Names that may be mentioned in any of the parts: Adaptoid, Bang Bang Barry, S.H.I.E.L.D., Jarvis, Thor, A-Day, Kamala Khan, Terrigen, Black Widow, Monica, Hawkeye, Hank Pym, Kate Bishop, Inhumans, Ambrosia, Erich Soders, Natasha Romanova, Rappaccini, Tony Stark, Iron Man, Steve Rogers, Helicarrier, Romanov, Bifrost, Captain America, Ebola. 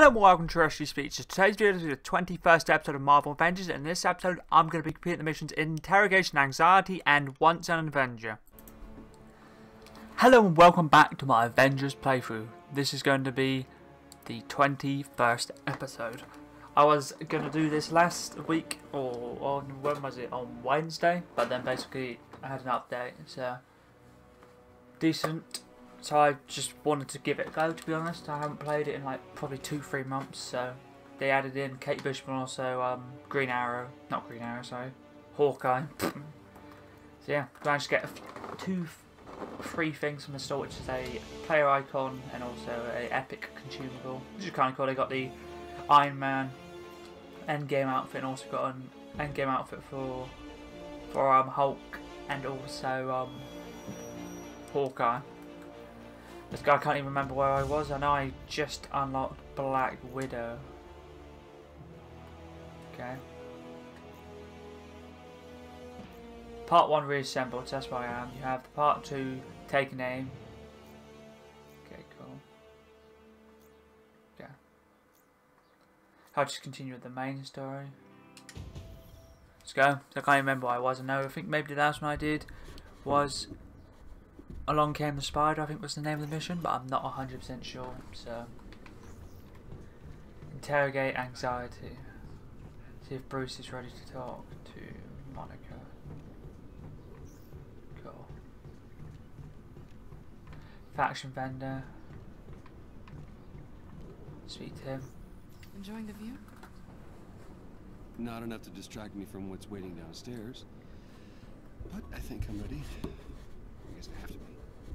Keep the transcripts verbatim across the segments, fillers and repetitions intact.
Hello and welcome to S H I E L D. Speech. So today's video is the twenty-first episode of Marvel Avengers, and in this episode I'm going to be completing the missions Interrogation, Anxiety and Once an Avenger. Hello and welcome back to my Avengers playthrough. This is going to be the twenty-first episode. I was going to do this last week, or on, when was it, on Wednesday, but then basically I had an update, so decent. So I just wanted to give it a go, to be honest. I haven't played it in like probably two, three months. So they added in Kate Bishop and also um, Green Arrow, not Green Arrow, sorry, Hawkeye. So yeah, managed to get two, three things from the store, which is a player icon and also a epic consumable, which is kind of cool. They got the Iron Man Endgame outfit and also got an Endgame outfit for for um, Hulk and also um, Hawkeye. This guy, I can't even remember where I was. I know I just unlocked Black Widow. Okay. Part one reassembled, so that's where I am. You have the part two, take an aim. Okay, cool. Yeah. I'll just continue with the main story. Let's go. I can't remember where I was. I know, I think maybe the last one I did was Along Came the Spider, I think was the name of the mission, but I'm not one hundred percent sure, so. Interrogate Anxiety. See if Bruce is ready to talk to Monica. Cool. Faction vendor. Speak to him. Enjoying the view? Not enough to distract me from what's waiting downstairs, but I think I'm ready. I guess I have to be.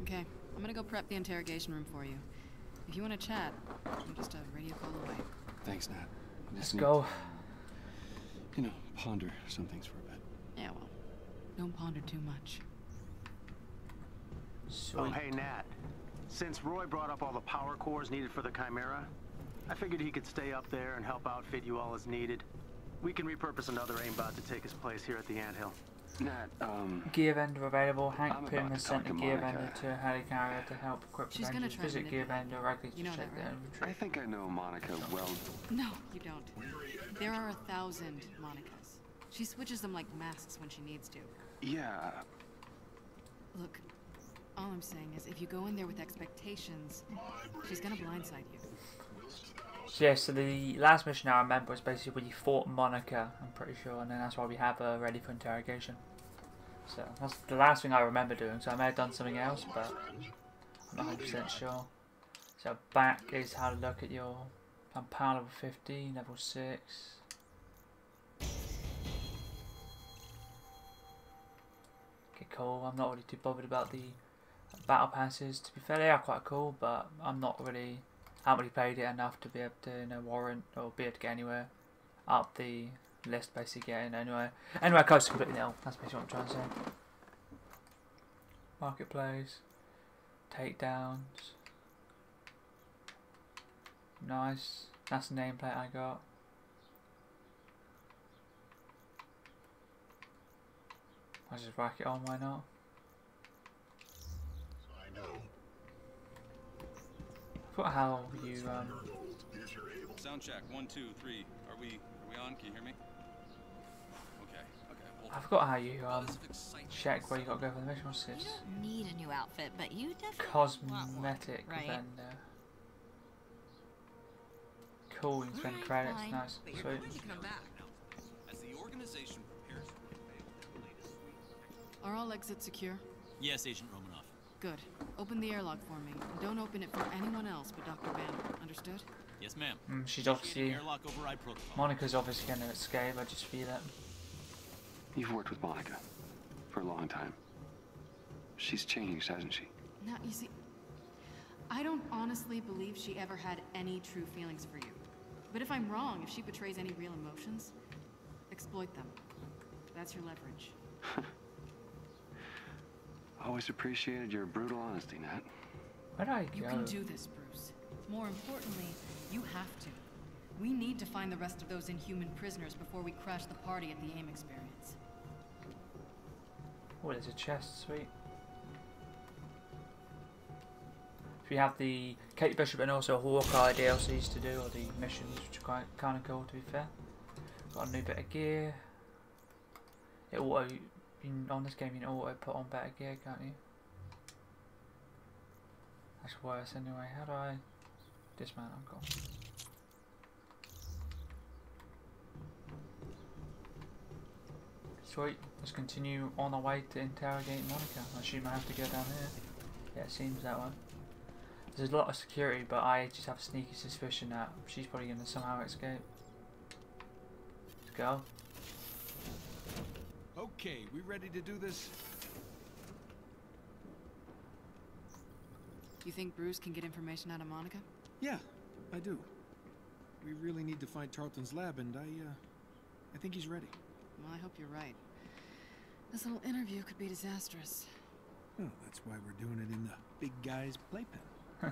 Okay, I'm gonna go prep the interrogation room for you. If you want to chat, I'm just a radio call away. Thanks, Nat. Let's go. To, you know, ponder some things for a bit. Yeah, well, don't ponder too much. Sweet. Oh, hey, Nat. Since Roy brought up all the power cores needed for the Chimera, I figured he could stay up there and help outfit you all as needed. We can repurpose another aimbot to take his place here at the anthill. Not, um, gear vendor available. Hank Pym has sent a gear vendor to a Helicarrier to help equip the Avengers. Visit gear vendor regularly to check their inventory. I think I know Monica well. No, you don't. There are a thousand Monicas. She switches them like masks when she needs to. Yeah. Look, all I'm saying is if you go in there with expectations, she's gonna blindside you. So yeah, so the last mission I remember was basically when you fought Monica, I'm pretty sure, and then that's why we have her ready for interrogation. So that's the last thing I remember doing, so I may have done something else, but I'm not one hundred percent sure. So back is how to look at your I'm power level fifteen, level six. Okay, cool. I'm not really too bothered about the battle passes. To be fair, they are quite cool, but I'm not really... I haven't really played it enough to be able to, you know, warrant or be able to get anywhere up the list, basically getting anywhere. Anywhere close to completely nil. That's basically what I'm trying to say. Marketplace, takedowns. Nice. That's the nameplate I got. I'll just rack it on. Why not? I know. What how you um sound check one two three are we are we on, can you hear me? Okay, okay. I forgot how you um check where you gotta go for the mission. What's this? You don't need a new outfit, but you definitely cosmetic want one, right? Vendor. Cool, you can spend credits, fine. Nice. But you're sweet. Come back. As the organization prepares for the latest week. Are all exits secure? Yes, Agent Romanov. Good. Open the airlock for me. And don't open it for anyone else but Doctor Banner. Understood? Yes, ma'am. Mm, she's obviously... Monica's obviously going to escape. I just feel it. You've worked with Monica for a long time. She's changed, hasn't she? No, you see... I don't honestly believe she ever had any true feelings for you. But if I'm wrong, if she betrays any real emotions, exploit them. That's your leverage. Always appreciated your brutal honesty, Nat. Where do I go? You can do this, Bruce. More importantly, you have to. We need to find the rest of those inhuman prisoners before we crash the party at the AIM experience. Oh, there's a chest, sweet. we have the Kate Bishop and also Hawkeye D L Cs to do, or the missions, which are quite, kind of cool to be fair. Got a new bit of gear. It auto, in, on this game you can auto put on better gear, can't you? That's worse anyway. How do I dismount? I'm gone. Sweet, let's continue on our way to interrogate Monica. I assume I have to go down here. Yeah, it seems that way. There's a lot of security, but I just have a sneaky suspicion that she's probably going to somehow escape. Let's go. Okay, we ready to do this? You think Bruce can get information out of Monica? Yeah, I do. We really need to find Tarleton's lab, and I, uh, I think he's ready. Well, I hope you're right. This little interview could be disastrous. Well, that's why we're doing it in the big guy's playpen. Huh.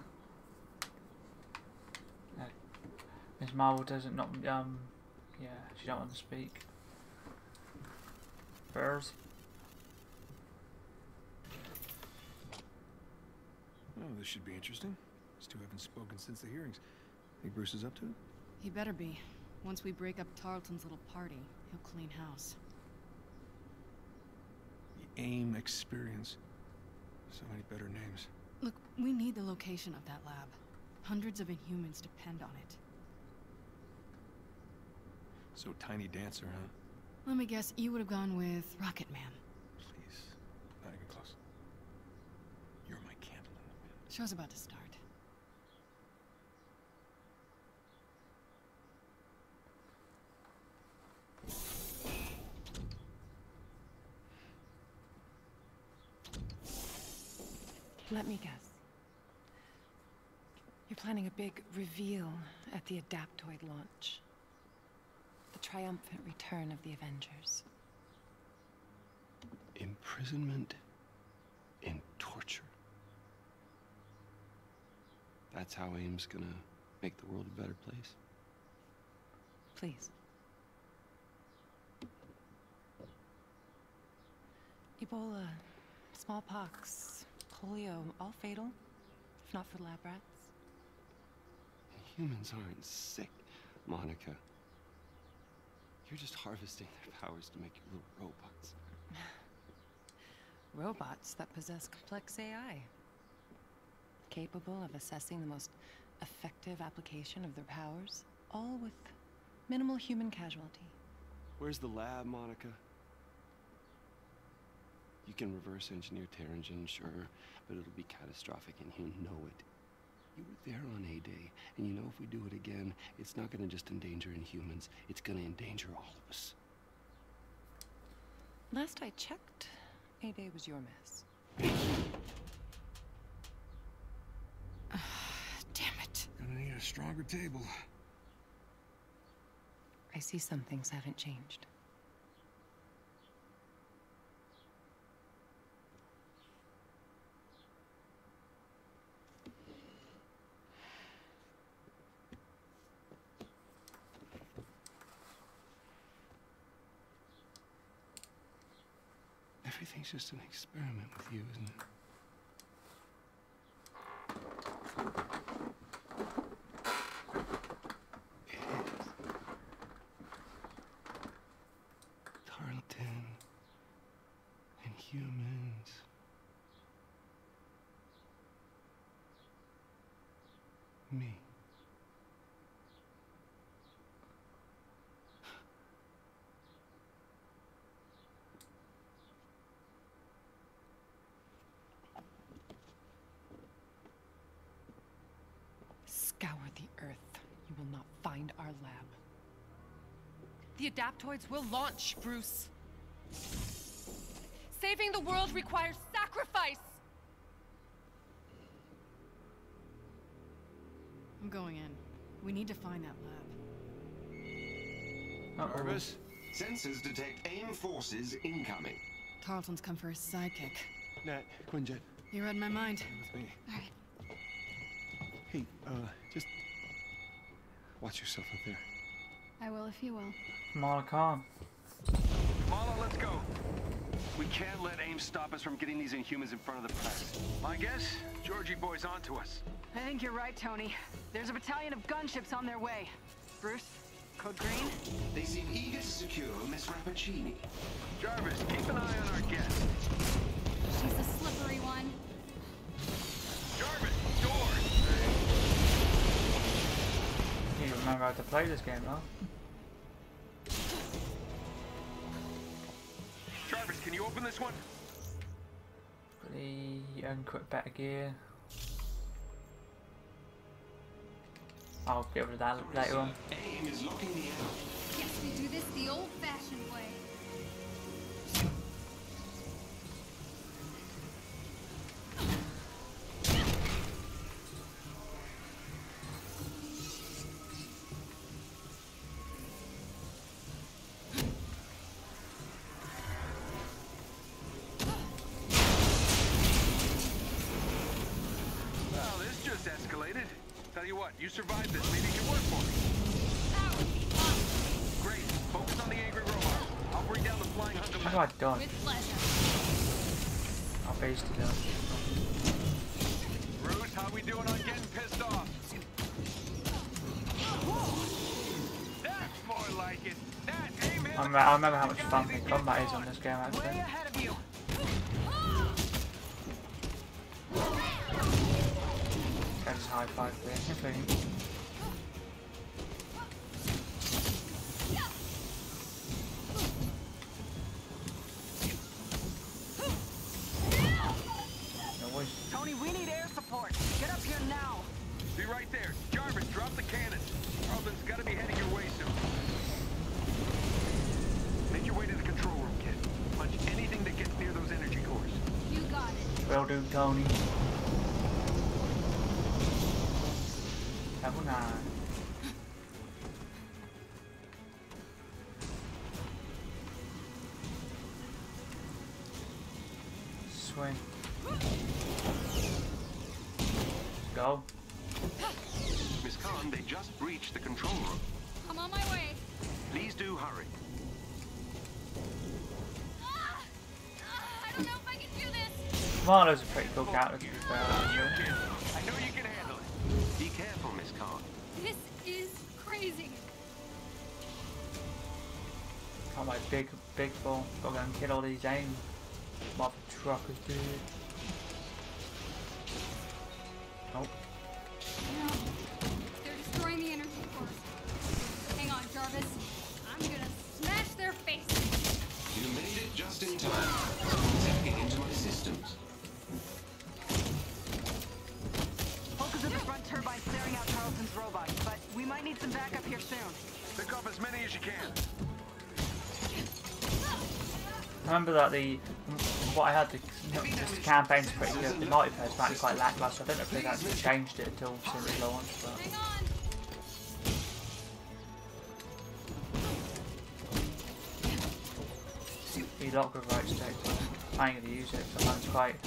No. Miz Marvel doesn't not um yeah, she don't want to speak. First. Oh, this should be interesting. These two haven't spoken since the hearings. Think Bruce is up to it? He better be. Once we break up Tarleton's little party, he'll clean house. The AIM experience. So many better names. Look, we need the location of that lab. Hundreds of Inhumans depend on it. So Tiny Dancer, huh? Let me guess, you would have gone with Rocket Man. Please, not even close. You're my candle in the wind. Show's about to start. Let me guess. You're planning a big reveal at the Adaptoid launch. The triumphant return of the Avengers. Imprisonment and torture. That's how AIM's gonna make the world a better place. Please. Ebola, smallpox, polio, all fatal, if not for lab rats. Humans aren't sick, Monica. You're just harvesting their powers to make your little robots. Robots that possess complex A I. Capable of assessing the most effective application of their powers, all with minimal human casualty. Where's the lab, Monica? You can reverse engineer Terrigen, sure, but it'll be catastrophic and you know it. You were there on A Day, and you know if we do it again, it's not gonna just endanger Inhumans, it's gonna endanger all of us. Last I checked, A Day was your mess. uh, damn it. Gonna need a stronger table. I see some things haven't changed. Everything's just an experiment with you, isn't it? It is. Tarleton and humans. Me. Find our lab. The Adaptoids will launch, Bruce. Saving the world requires sacrifice. I'm going in. We need to find that lab. Jarvis, uh-oh. Sensors detect AIM forces incoming. Tarleton's come for his sidekick. Nat, Quinjet. You read my mind. With me. All right. Hey, uh, just. Watch yourself up there. I will if you will. Kamala Khan. Kamala, let's go. We can't let AIM stop us from getting these Inhumans in front of the press. My guess? Georgie boy's onto us. I think you're right, Tony. There's a battalion of gunships on their way. Bruce? Code Green? They seem eager to secure Miss Rappaccini. Jarvis, keep an eye on our guest. She's a slippery one. Jarvis, door! You remember how to play this game, huh? Jarvis, can you open this one? Put the unquip back here. I'll get rid of that later on. AIM is locking the air. Yes, we do this the old-fashioned way. Well, this just escalated. Tell you what, you survived this, maybe you can work for me. That would be awesome. Great, focus on the angry robot. I'll bring down the flying hunter. How do I dodge? With pleasure. I'll face it down. Bruce, how we doing on getting pissed off? Whoa. That's more like it. That aim hit. I remember how much fun the combat is on this game, actually. Way ahead of you. That's high five there, okay. No Tony, we need air support. Get up here now. Be right there. Jarvis, drop the cannon. Tarleton's gotta be heading your way soon. Make your way to the control room, kid. Punch anything that gets near those energy cores. You got it. Well done, Tony. Level nine. Swing. Go. Miss Khan, they just breached the control room. I'm on my way. Please do hurry. Ah! Ah, I don't know if I can do this. Marlo's a pretty cool character, to be fair, actually. I know you can handle it. Be careful. This is crazy. Oh my big, big ball. Gotta go and get all these AIM mob truckers, dude. Nope. No. They're destroying the energy cores. Hang on, Jarvis. I'm gonna smash their faces. You made it just in time. Attacking into my systems. Turbines clearing out Tarleton's robot, but we might need some backup here soon. Pick up as many as you can. Remember that the what I had the this campaign's pretty good. The multiplayer is back quite lackluster. I don't know if they've actually changed it until since it launched. But hang on. The lock with right stick. I'm going to use it. So that's quite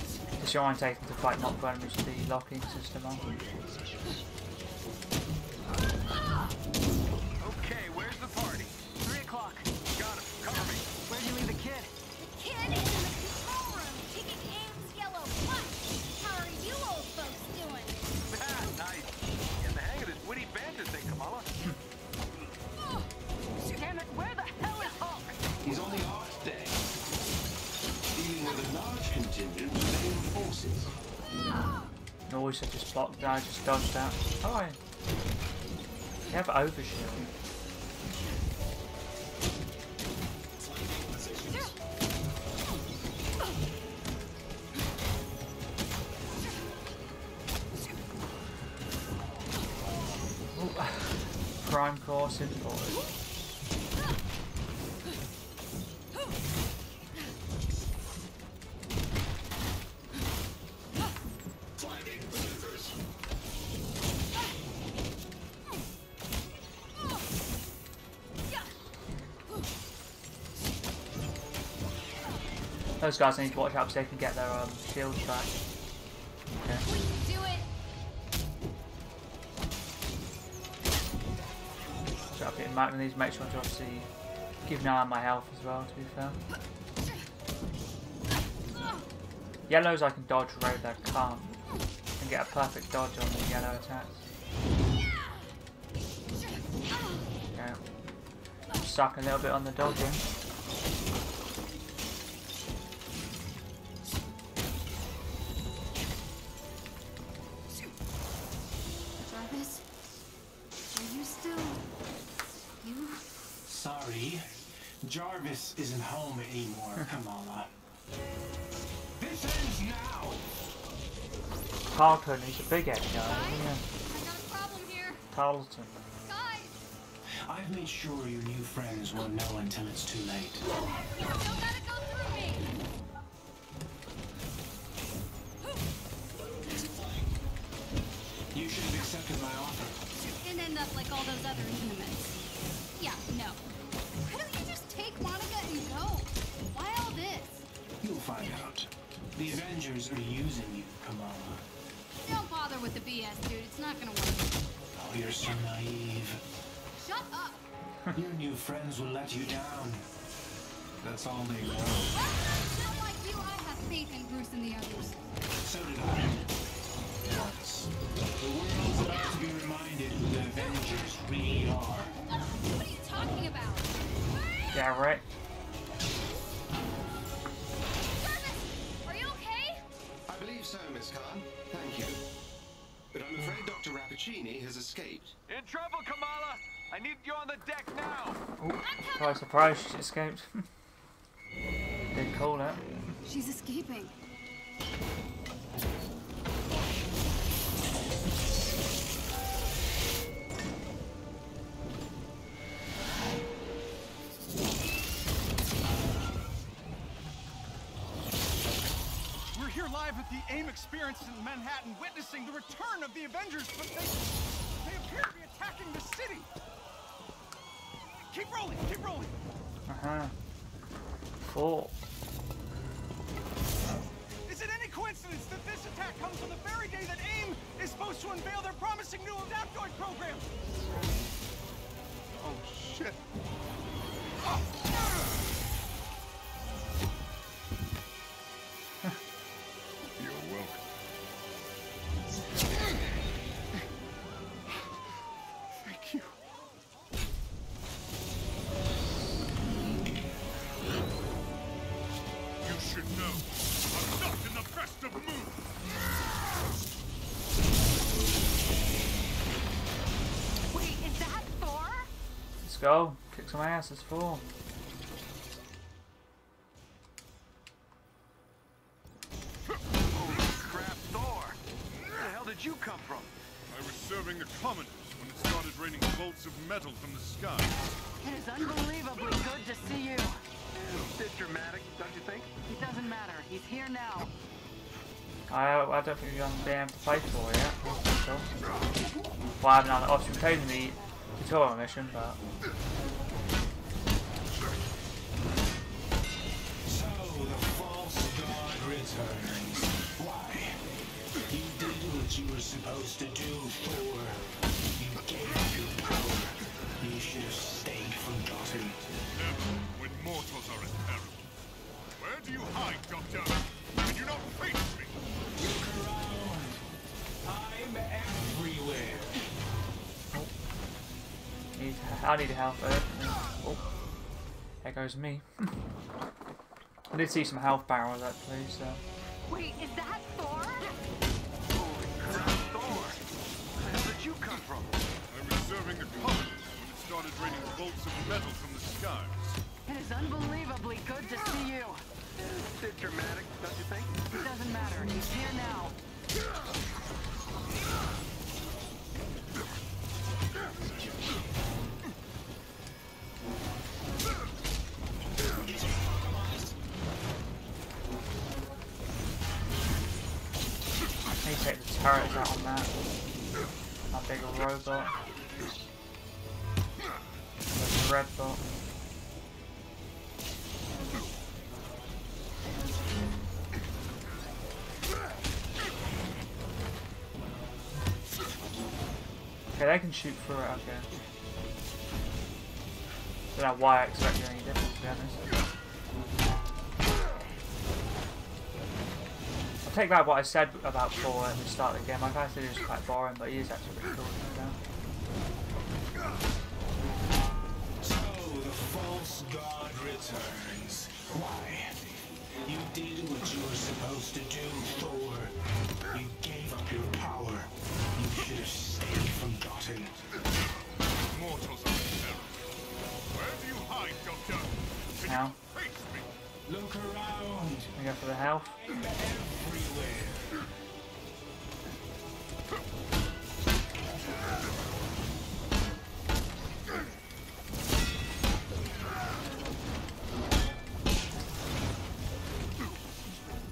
disorientated to fight not when it's the locking system on. Okay, where's the party? Three o'clock. Got him. Cover me. Where do you leave the kid? The kid is in the control room, kicking AIM's yellow butt. How are you old folks doing? Ah, nice. Get the hang of this witty banter thing, Kamala. Oh, damn it! Where the hell is Hulk? He's on the art day. With a large contingent of AIM forces. No, I just blocked that, I just dodged that. Oh, yeah. They have overshooting. Prime course import. Those guys need to watch out so they can get their um, shields back. Okay. Do it. So I'm getting mad with these, make sure to obviously keep an eye on my health as well, to be fair. Yellows I can dodge, red I can't. And get a perfect dodge on the yellow attacks. Yeah. Suck a little bit on the dodging. Jarvis, are you still you? Sorry. Jarvis isn't home anymore, Kamala. This ends now. Tarleton is a big egg guy, isn't it? I got a problem here. Tarleton. Guys. I've made sure your new friends won't know until it's too late. You still gotta go through me. You should have accepted my offer. And end up like all those other intimates. Yeah, no. Why don't you just take Monica and go? Why all this? You'll find out. The Avengers are using you, Kamala. Don't bother with the B S, dude. It's not gonna work. Oh, you're so naive. Shut up! Your new friends will let you down. That's all they know. Not like you, I have faith in Bruce and the others. So did I. Yes. The world's about to be reminded who the Avengers really are. What are you talking about? Yeah, right. Khan, thank you. But I'm afraid Doctor Rappaccini has escaped. In trouble, Kamala! I need you on the deck now! Ooh, surprise, surprise, she escaped. Didn't call that. She's escaping. Live at the AIM experience in Manhattan, witnessing the return of the Avengers, but they, they appear to be attacking the city. Keep rolling, keep rolling. Uh-huh. Cool. Is it any coincidence that this attack comes on the very day that AIM is supposed to unveil their promising new Adaptoid program? Oh, shit. Oh. Go, kick some ass, it's full. Holy crap, Thor! Where the hell did you come from? I was serving the commoners when it started raining bolts of metal from the sky. It is unbelievably good to see you. A bit dramatic, don't you think? It doesn't matter, he's here now. I, I don't think you're gonna be able to play for yet. So. Well, I haven't had the option of playing the tutorial mission, but... So, the false god returns. Why? You did what you were supposed to do, Thor. You gave your power. You should have stayed forgotten. Never, when mortals are in peril. Where do you hide, Doctor? Can you not face me? Look around. I'm everywhere. I need health. Oh, there goes me. I did see some health barrels actually. So. Wait, is that Thor? Holy crap, Thor! Where did you come from? I was serving the colonists when it started raining bolts of metal from the skies. It is unbelievably good to see you. It's a bit dramatic, don't you think? It doesn't matter. He's here now. Turrets out on that. I'll take a robot. There's a red bot. Okay, they can shoot through it, okay. I don't know why I expected any difference, to be honest. take back what I said about Thor at the start of the game. I thought it was quite boring, but he is actually pretty cool. So the false god returns. Why? You did what you were supposed to do, Thor. You gave up your power. You should have stayed forgotten. Mortals are terrible. Where do you hide, Doctor? Now. Look around. I go for the health. I'm everywhere.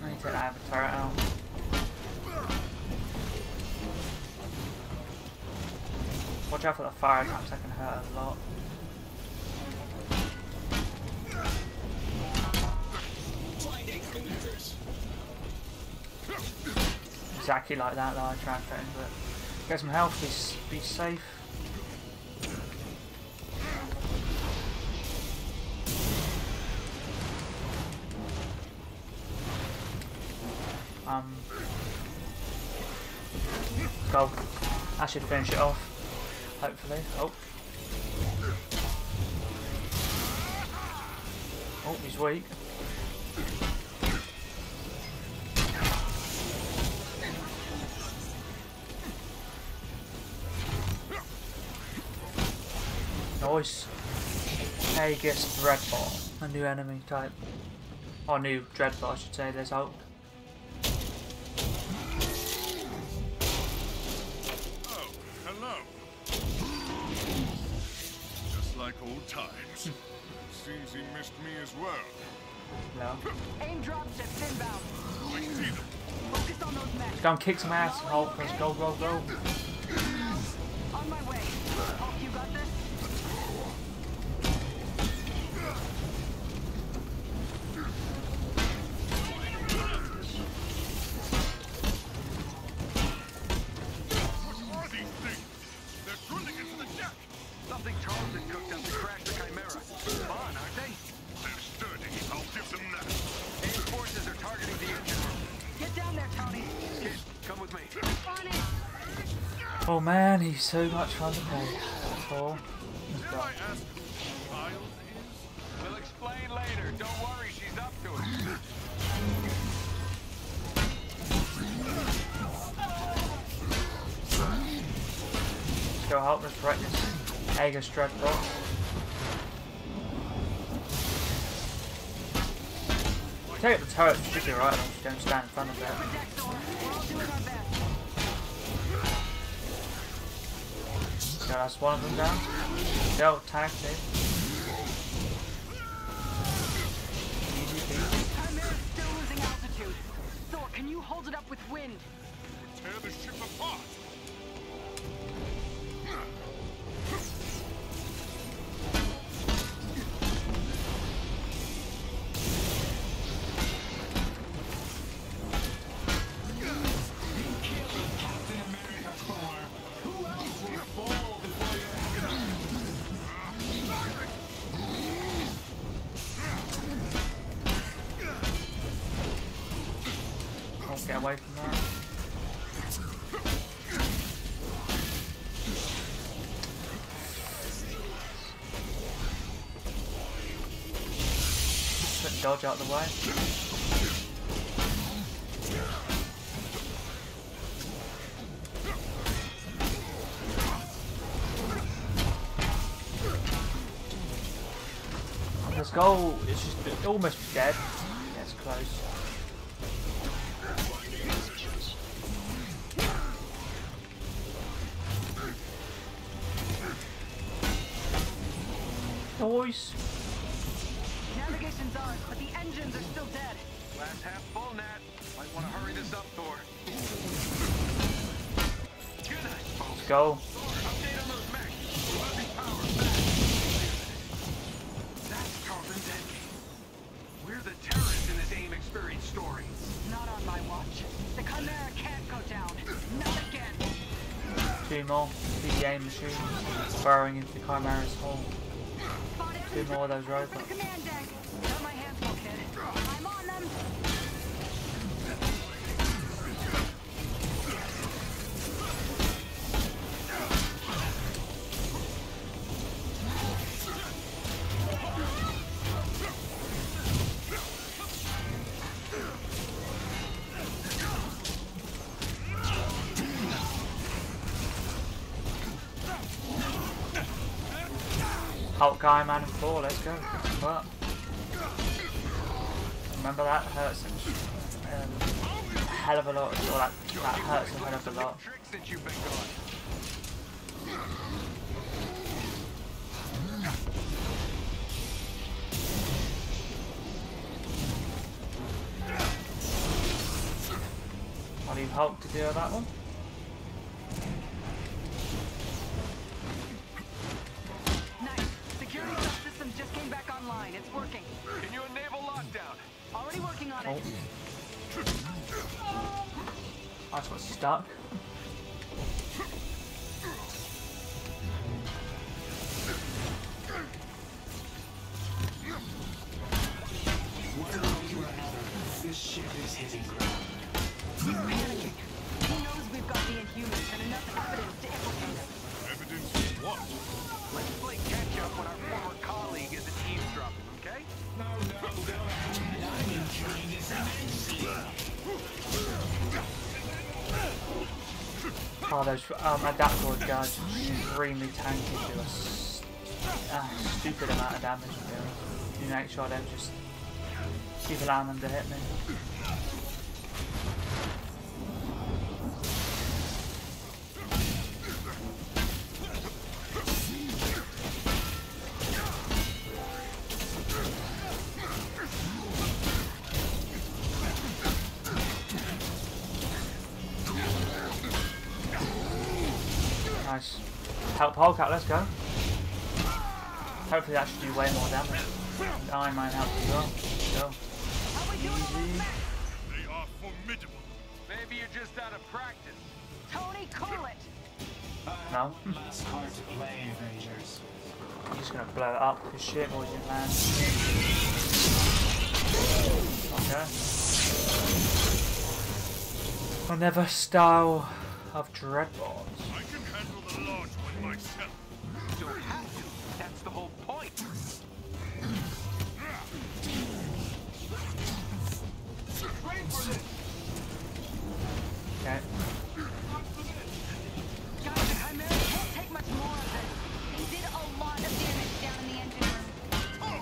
I need to get out of the turret out. Watch out for the fire attacks, that can hurt a lot. Exactly like that, though, I try and fit into it. Get some health, be, be safe. Um, go. I should finish it off, hopefully. Oh. Oh, he's weak. Nice. Aegis Dreadfall. A new enemy type. Or new Dreadfall, I should say. There's Hulk. Oh, hello. Just like old times. Seems he missed me as well. No. Aim drops at inbound. I see them. Focus on those men. Let's go and kick some ass, Hulk. Let's go, go, go. On my way. Hulk, you got this? Oh man, he's so much fun to play. That's all. Did I ask who Child is? We'll explain later. Don't worry, she's up to it. Let's go help us correct this Aegis Dreadful. Take up the turret, should be right, just don't stand in front of it. So that's one of them down. They'll tag it. Easy peasy. Chimera's still losing altitude. Thor, can you hold it up with wind? Tear the ship apart. Away from that. Put the dodge out of the way. Let's go. It's just almost dead. That's close. Noise. Navigation's on, but the engines are still dead. Last half full, Nat. Might want to hurry this up, Thor. Good night, folks. Let's go. Update on those mechs. We'll be power back. That's Tarleton's engine. We're the terrorists in this AIM experience story. Not on my watch. The Chimera can't go down. Not again. Two more. The AIM machines burrowing into the Chimera's hull. Two more of those robots. Got my hands full, kid. I'm on them. Hulk, Iron Man, and four. Let's go. What? Remember that hurts um, a hell of a lot. Or that, that hurts a hell of a lot. I'll leave Hulk to deal with that one. Oh. I just got stuck. This ship is hitting ground. He's panicking. He knows we've got the Inhumans and enough evidence to implicate us. Evidence of what? Let's play catch up when our former colleague is a team drop, okay? No, no, no. Oh, those um, Adaptoid guys are extremely tanky, do a st uh, stupid amount of damage to them. You make sure I don't just keep allowing them to hit me. Help Hulk out, let's go. Hopefully that should do way more damage. And Iron Man helps as well. Go. Easy. They are formidable. Maybe you're just out of practice. Tony, call it! No. It's hard to play, Avengers. I'm just gonna blow it up because shit always didn't land. Okay. I'll never style of dreadboards. I can handle the large one myself. You don't have to. That's the whole point. Okay. Guys, the Chimera can't take much more of this. They did a lot of damage down in the engine room. Oh,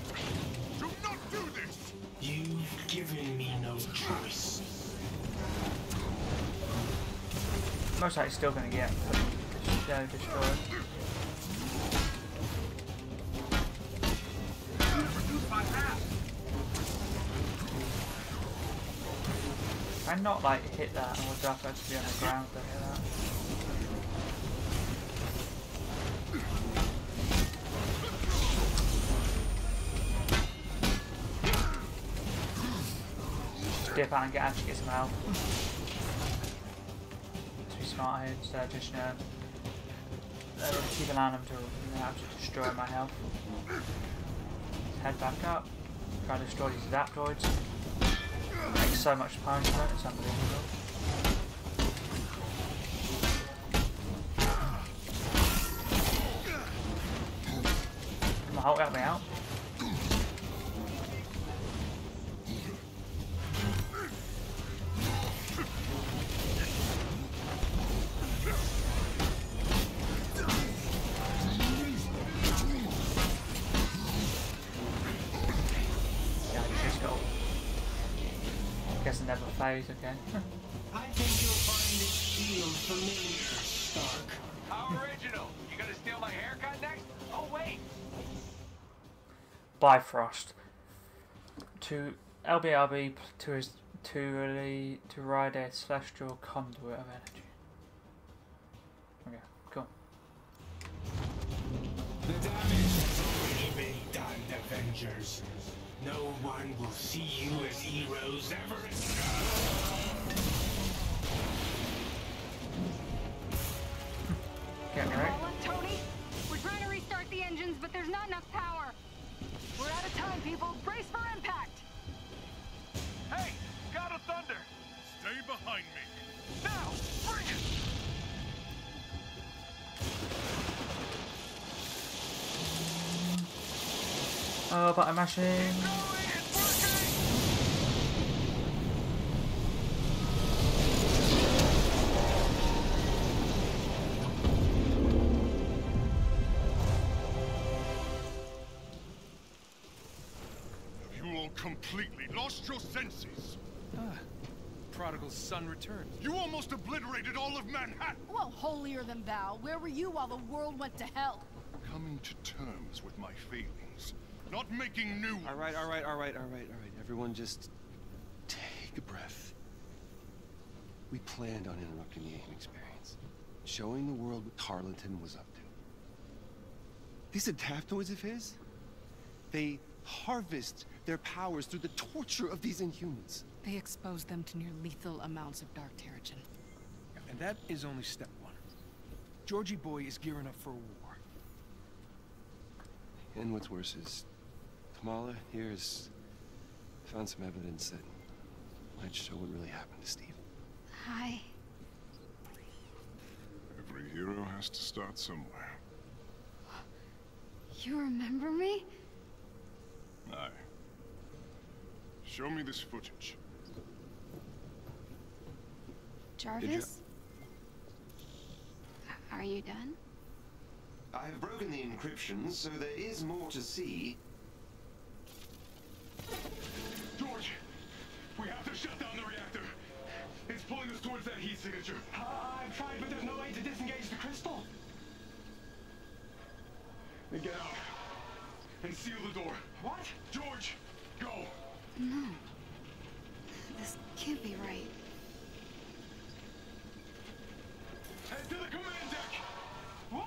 do not do this! You've given me no choice. Most likely still going to get uh, destroyed. Can I not like hit that and we'll just have to be on the ground to hit that? Just dip out and get, actually get some help. Smart here, so just um, uh, keep allowing them to you know, actually destroy my health. Let's head back up, try to destroy these Adaptoids. Make so much punishment, it's unbelievable. Can my Hulk help me out? Phase, okay. I think you'll find this shield familiar, Stark. How original! You gonna steal my haircut next? Oh wait! Bifrost. To L B R B to his to really to ride a celestial conduit of energy. Okay, cool. The damage has already been done, Avengers. No one will see you as heroes ever again. Get me right. Tony, we're trying to restart the engines, but there's not enough power. We're out of time, people. Brace for impact. Hey, God of Thunder, stay behind me. Now, bring it. Oh, button mashing. Completely lost your senses. Ah, prodigal son returned. You almost obliterated all of Manhattan. Well, holier than thou. Where were you while the world went to hell? Coming to terms with my feelings. Not making new ones. All right, all right, all right, all right, all right. Everyone just take a breath. We planned on interrupting the AIM experience. Showing the world what Tarleton was up to. These adaptoids of his, they harvest their powers through the torture of these Inhumans. They expose them to near lethal amounts of dark Terrigen. And that is only step one. Georgie boy is gearing up for a war. And what's worse is, Kamala here has found some evidence that might show what really happened to Steve. Hi. Every hero has to start somewhere. You remember me? Aye. Show me this footage. Jarvis? Are you done? I've broken the encryption, so there is more to see. George! We have to shut down the reactor! It's pulling us towards that heat signature. Uh, I've tried, but there's no way to disengage the crystal. Then get out. And seal the door. What? George, go! No. This can't be right. Head to the command deck! What?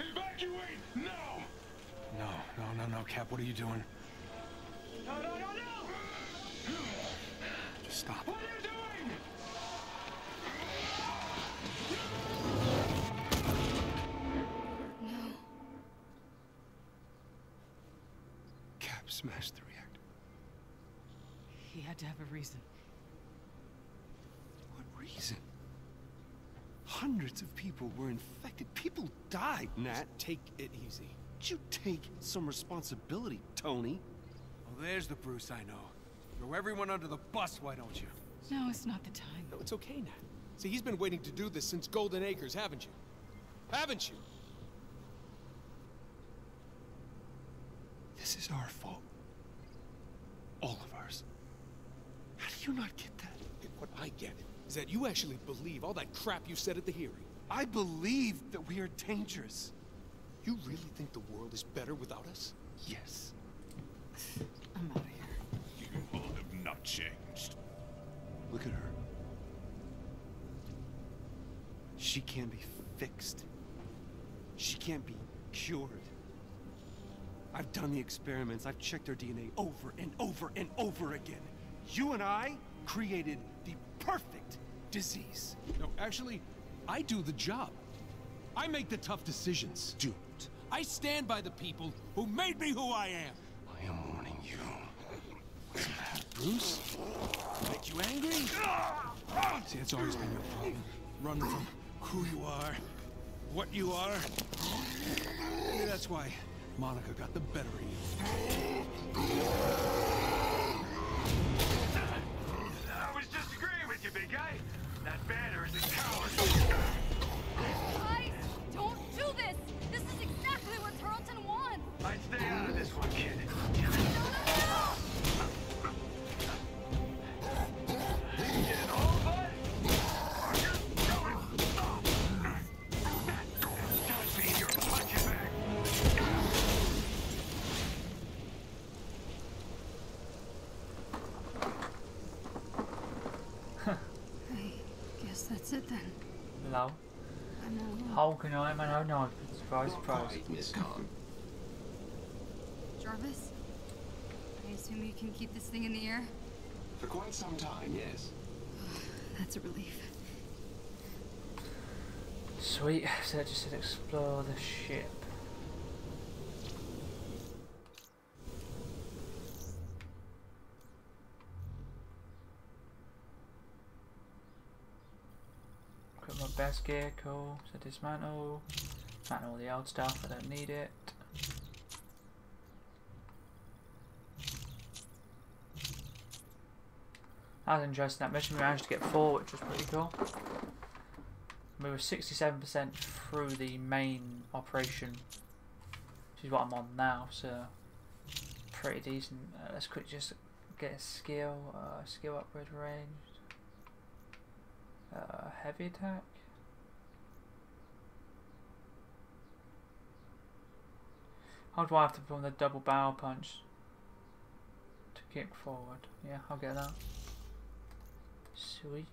Evacuate now! No, no, no, no, Cap, what are you doing? No, no, no, no! Stop. What are you doing? Smashed the reactor. He had to have a reason. What reason? Hundreds of people were infected. People died. Nat, take it easy. You take some responsibility, Tony. Well, there's the Bruce I know. Throw everyone under the bus, why don't you? No, it's not the time. No, it's okay, Nat. See, he's been waiting to do this since Golden Acres, haven't you? Haven't you? This is our fault. All of ours. How do you not get that? What I get is that you actually believe all that crap you said at the hearing. I believe that we are dangerous. You really think the world is better without us? Yes. I'm out of here. You all have not changed. Look at her. She can't be fixed. She can't be cured. I've done the experiments, I've checked her D N A over and over and over again. You and I created the perfect disease. No, actually, I do the job. I make the tough decisions. Don't. I stand by the people who made me who I am. I am warning you. What's that, Bruce? Make you angry? See, it's always been your problem. Run from who you are, what you are. Maybe that's why Monica got the better of you. I was just agreeing with you, big guy. That Banner is a coward. Guys, don't do this! This is exactly what Tarleton wants! I'd stay out of this one, kid. No, no, no! Hello? Hulk and Iron Man, oh no, surprise, surprise. Miss Khan. Jarvis? I assume you can keep this thing in the air? For quite some time, yes. That's a relief. Sweet, so that just said explore the ship. Best gear, cool. So dismantle, dismantle all the old stuff. I don't need it. That was interesting. That mission we managed to get four, which was pretty cool. We were sixty-seven percent through the main operation, which is what I'm on now. So pretty decent. Uh, let's quick just Getting skill, uh, skill upgrade ranged, uh, heavy attack. How do I have to perform the double barrel punch to kick forward? Yeah, I'll get that. Sweet.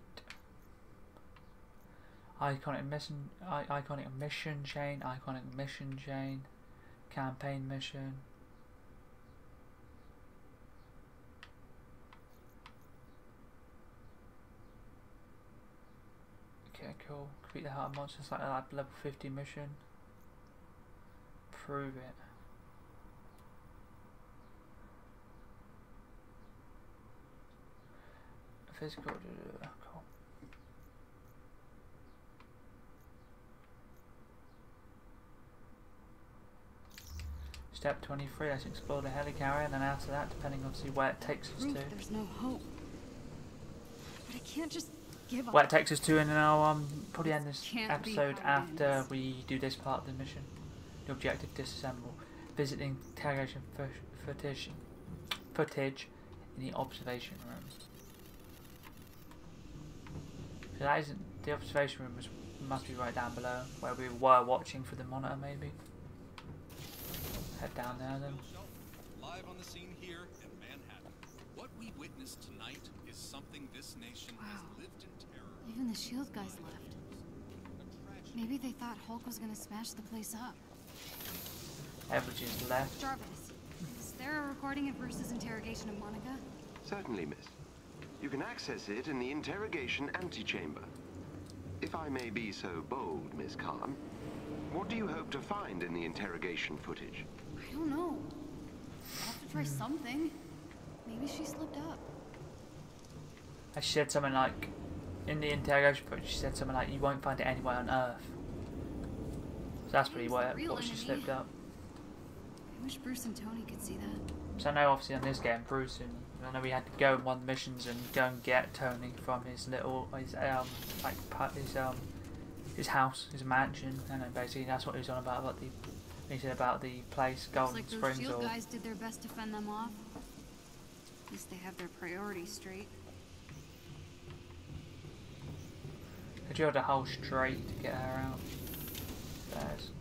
Iconic mission, iconic mission chain, iconic mission chain, campaign mission. Okay, cool. Beat the heart of monsters like that level fifty mission. Prove it. Physical, cool. Step twenty-three, let's explore the helicarrier, and then after that, depending on see where it takes us to. There's no hope. But I can't just give up. Where it takes us to, and then I'll um, probably end this episode after we do this part of the mission. The objective: disassemble. Visiting interrogation footage, footage in the observation room. So that isn't, the observation room was, must be right down below, where we were watching for the monitor maybe. Head down there then. Live on the scene here in Manhattan. What we witnessed tonight is something this nation wow. has lived in terror. Even the S H I E L D guys left. Maybe they thought Hulk was going to smash the place up. Averages left. Jarvis, is there a recording of Bruce's interrogation of Monica? Certainly, miss. You can access it in the interrogation antechamber. If I may be so bold, Miss Khan, what do you hope to find in the interrogation footage? I don't know. I'll have to try something. Maybe she slipped up. I said something like, in the interrogation footage, she said something like, you won't find it anywhere on Earth. So that's pretty what she slipped up. I wish Bruce and Tony could see that. So I know obviously on this game, Bruce and I know we had to go in one of the missions and go and get Tony from his little, his um, like his um, his house, his mansion, and then basically that's what he was on about about the, he said about the place, Golden like Springs. Those S H I E L D guys did their best to fend them off. At least they have their priorities straight. They drilled a hole straight to get her out. There's.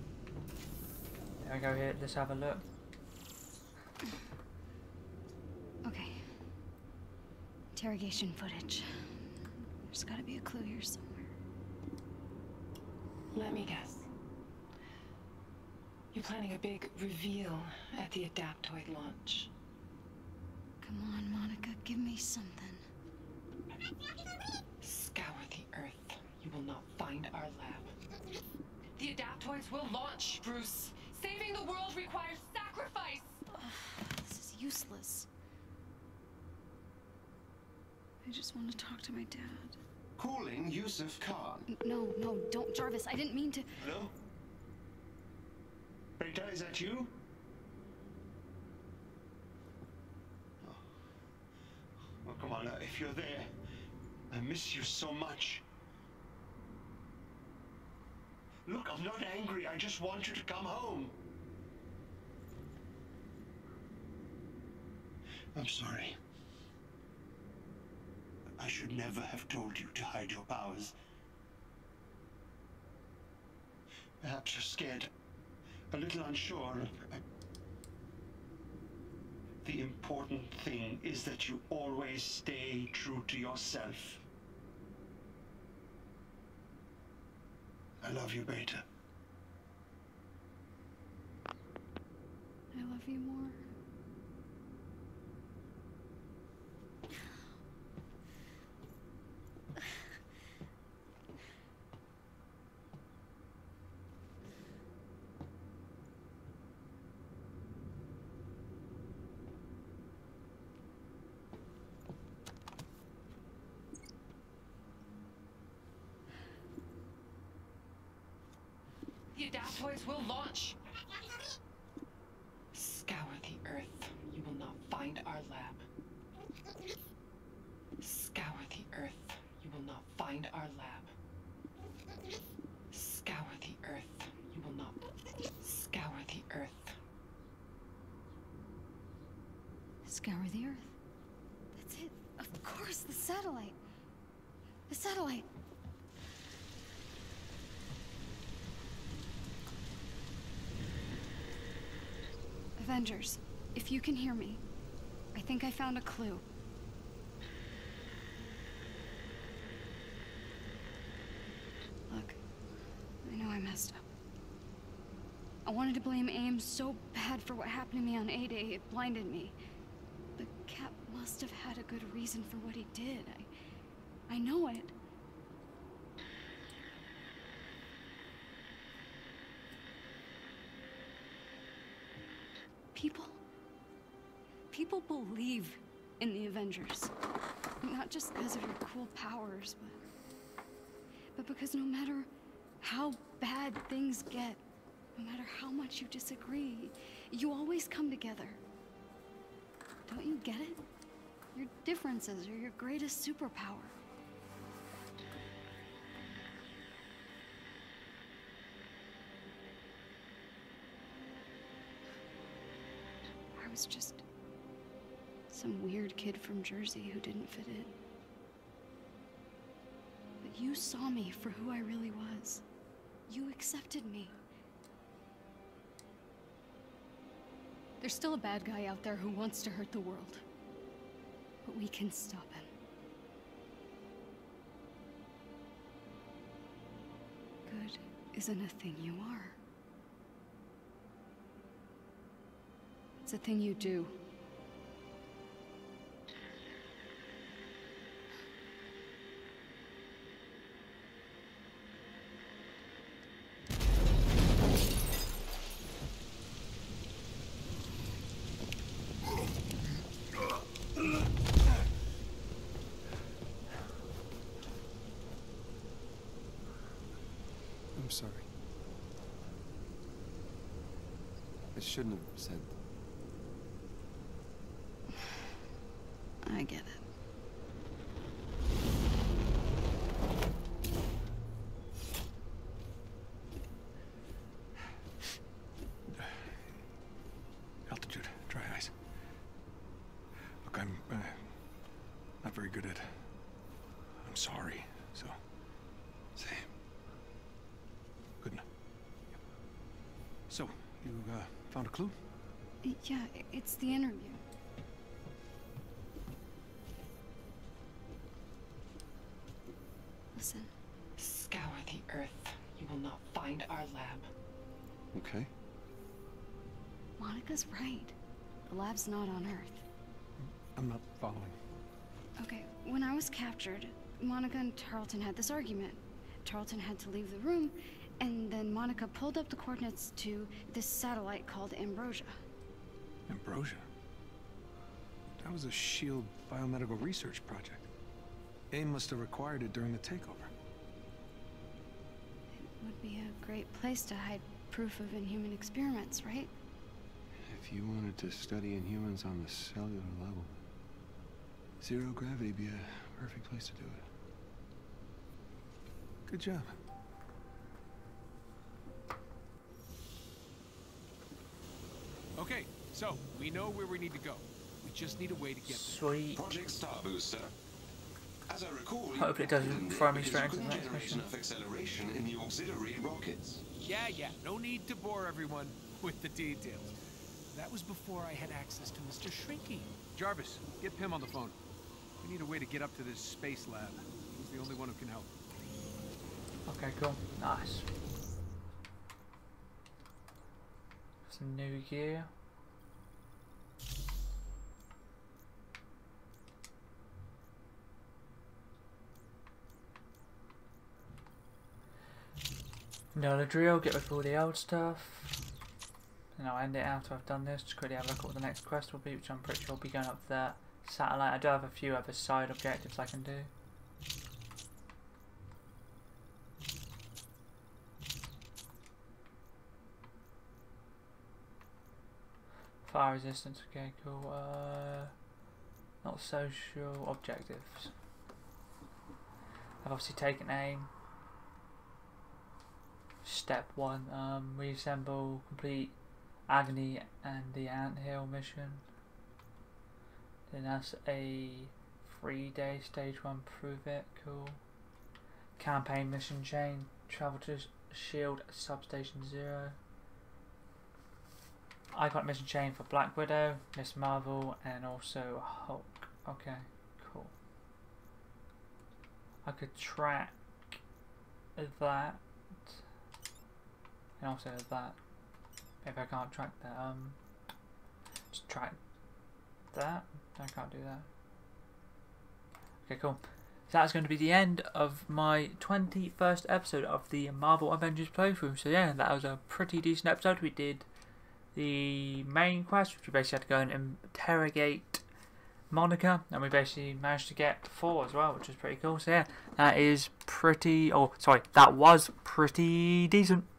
There we go. Here, let's have a look. Okay. Interrogation footage. There's got to be a clue here somewhere. Let me guess. You're planning a big reveal at the Adaptoid launch. Come on, Monica, give me something. Scour the Earth. You will not find our lab. The Adaptoids will launch, Bruce. Saving the world requires sacrifice. Ugh, this is useless. I just want to talk to my dad. Calling Yusuf Khan. No, no, don't, Jarvis. I didn't mean to. Hello? Rita, is that you? Oh. Well, come on, uh, if you're there, I miss you so much. Look, I'm not angry. I just want you to come home. I'm sorry. I should never have told you to hide your powers. Perhaps you're scared, a little unsure. The important thing is that you always stay true to yourself. I love you, Beta. I love you more. The Adaptoids will launch. Scour the Earth. You will not find our lab. Scour the Earth. You will not find our lab. Scour the Earth. You will not. Scour the Earth. Scour the Earth. Of course, the satellite. The satellite. Avengers, if you can hear me, I think I found a clue. Look, I know I messed up. I wanted to blame AIM so bad for what happened to me on A Day, it blinded me. But Cap must have had a good reason for what he did. I, I know it. People, people believe in the Avengers, not just because of your cool powers, but, but because no matter how bad things get, no matter how much you disagree, you always come together. Don't you get it? Your differences are your greatest superpower. I was just some weird kid from Jersey who didn't fit in. But you saw me for who I really was. You accepted me. There's still a bad guy out there who wants to hurt the world. But we can stop him. Good isn't a thing you are. It's a thing you do. I'm sorry. I shouldn't have said that. I get it. Altitude, dry ice. Look, I'm uh, not very good at. I'm sorry. So, say, good enough. So, you uh, found a clue? Yeah, it's the interview. Listen. Scour the earth. You will not find our lab. Okay. Monica's right. The lab's not on Earth. I'm not following. Okay, when I was captured, Monica and Tarleton had this argument. Tarleton had to leave the room, and then Monica pulled up the coordinates to this satellite called Ambrosia. Ambrosia? That was a S H I E L D biomedical research project. AIM must have required it during the takeover. It would be a great place to hide proof of inhuman experiments, right? If you wanted to study inhumans on the cellular level, zero gravity would be a perfect place to do it. Good job. Okay, so we know where we need to go. We just need a way to get Sweet. There. Project Star Booster. As I recall, I hope it doesn't throw me straight into the next question. Of acceleration in the auxiliary rockets. Yeah, yeah. No need to bore everyone with the details. That was before I had access to Mister Shrinky. Jarvis, get Pym on the phone. We need a way to get up to this space lab. He's the only one who can help. Okay, cool. Nice. Some new gear. Know the drill, get rid of all the old stuff. And I'll end it after I've done this. Just quickly have a look at what the next quest will be, which I'm pretty sure will be going up to that satellite. I do have a few other side objectives I can do. Fire resistance, okay, cool. Uh, not social objectives. I've obviously taken AIM. Step one, um, reassemble, complete Agony and the Anthill mission. Then that's a three day stage one, prove it, cool. Campaign mission chain, travel to S H I E L D substation zero. I got mission chain for Black Widow, Miz Marvel and also Hulk. Okay, cool. I could track that and also that. If I can't track that, um just track that. I can't do that. Okay, cool. So that's going to be the end of my twenty-first episode of the Marvel Avengers playthrough. So yeah, that was a pretty decent episode. We did the main quest, which we basically had to go and interrogate Monica, and we basically managed to get four as well, which was pretty cool. So yeah, that is pretty, oh sorry, that was pretty decent.